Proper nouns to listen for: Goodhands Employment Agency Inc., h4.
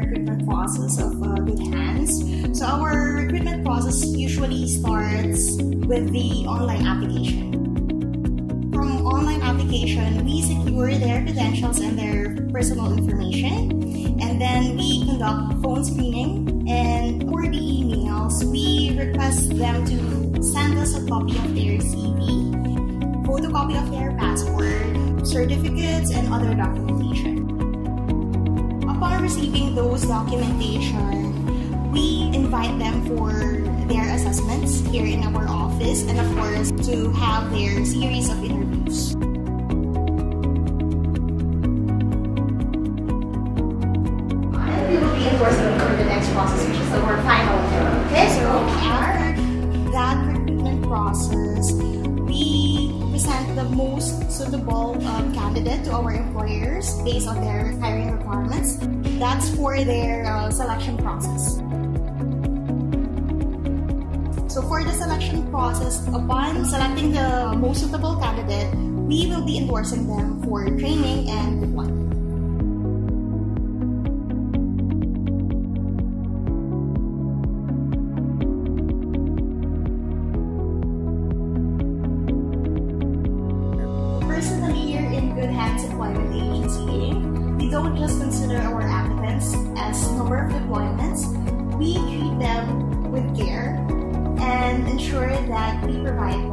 recruitment process of Goodhands. So our recruitment process usually starts with the online application. From online application, we secure their credentials and their personal information, and then we conduct phone screening, and for the emails, we request them to send us a copy of their CV, photocopy of their passport, certificates, and other documentation. Upon receiving those documentation, we invite them for their assessments here in our office, and of course to have their series of interviews. And we will reinforce them for the next process, which is our final interview. Okay, so after that recruitment process, we present the most suitable candidate to our employers based on their hiring requirements. That's for their selection process. So for the selection process, upon selecting the most suitable candidate, we will be endorsing them for training and deployment. Personally, here in Goodhands Employment Agency Inc., we don't just consider our applicants as number of deployments. We treat them with care and ensure that we provide